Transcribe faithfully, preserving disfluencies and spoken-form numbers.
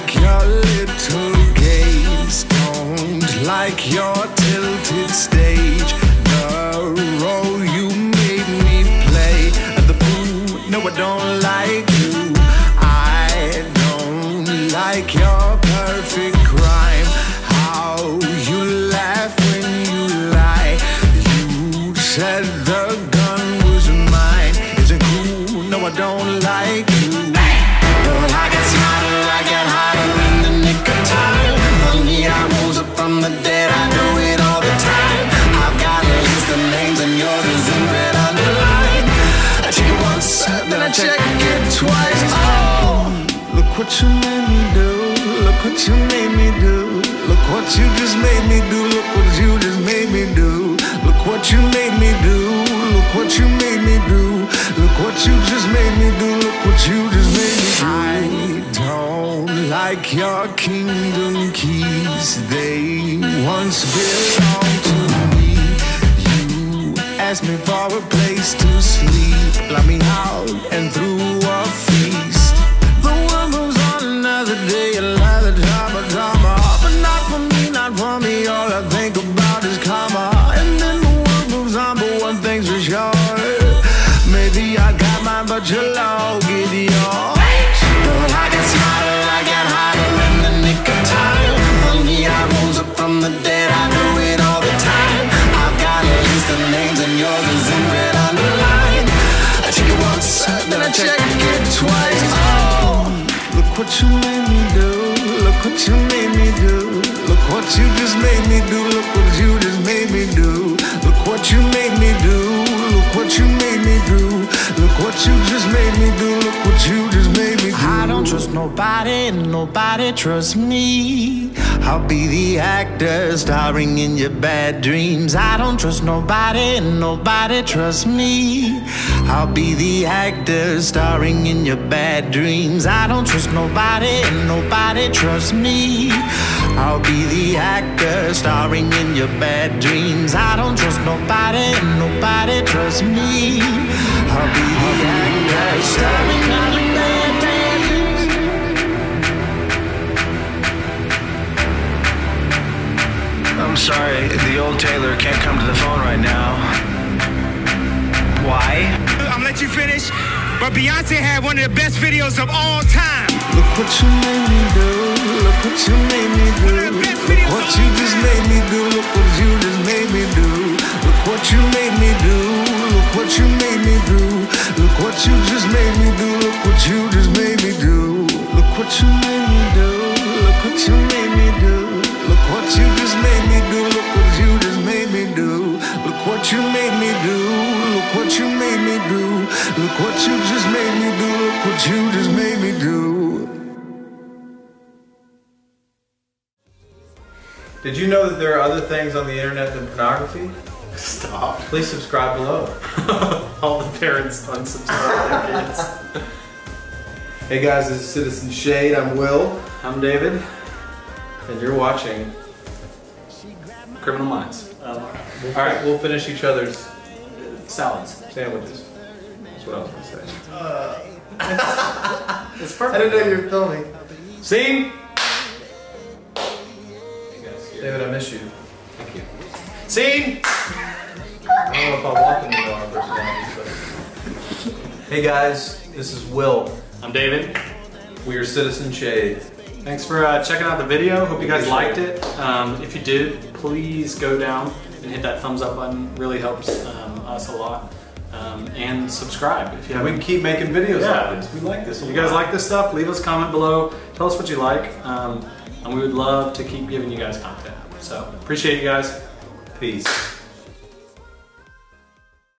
like your little gaze, don't like your tilted stage. The role you made me play at the pool, no I don't like you. I don't like your perfect crime, how you laugh when you lie. You said the gun was mine, is it cool? No I don't like you. Check it twice. Oh, look what you made me do. Look what you made me do. Look what you just made me do. Look what you just made me do. Look what you made me do. Look what you made me do. Look what you just made me do. Look what you just made me do. I don't like your kingdom keys. They once belonged to me. You asked me for a place to sleep. Let me out. But you'll all get yours. But I get smarter, I get higher in the nick of time. Funny, I rose up from the dead, I do it all the time. I've got a list of names and yours is in red underline. I check it once, then I check it twice. Oh, look what you made me do. Look what you made me do. Look what you just made me do. Look what you just made me do. Look what you made me do. Look what you made me do. Look what you just made me do, look what you just made me do. I don't trust nobody, and nobody trusts me. I'll be the actor starring in your bad dreams. I don't trust nobody, and nobody trusts me. I'll be the actor starring in your bad dreams. I don't trust nobody, and nobody trusts me. I'll be the actor starring in your bad dreams. I don't trust nobody, and nobody trusts me. I'll be the actor starring in your bad dreams. I'm sorry, the old Taylor can't come to the phone right now. Why? I'm gonna let you finish, but Beyoncé had one of the best videos of all time. Look what you made me do. Look what you made me do. Look what you just made me do. Look what you just made me do. Look what you made me do. Look what you made me do. Look what you just made me do. Look what you just made me do. Look what you made me do. Look what you made me do. Look what you just made me do. Look what you just made me do. Look what you made me do. Look what you made me do. Look what you just made me do. Look what you just made me do. Did you know that there are other things on the internet than pornography? Stop. Please subscribe below. All the parents unsubscribe their kids. Hey guys, this is Citizen Shade. I'm Will. I'm David. And you're watching Criminal Minds. Um, Alright, we'll finish each other's salads. Sandwiches. That's what I was going to say. Uh, it's perfect. I didn't know you were filming. See? David, I miss you. Thank you. See? I don't know if I'll walk in the door on personality, but... Hey guys, this is Will. I'm David. We are Citizen Shade. Thanks for uh, checking out the video. Hope you guys liked it. Um, if you did, please go down and hit that thumbs up button. Really helps um, us a lot. Um, and subscribe if you haven't. We can keep making videos yeah. like this. We like this. If you guys like this stuff, leave us a comment below. Tell us what you like. Um, And we would love to keep giving you guys content. So, appreciate you guys. Peace.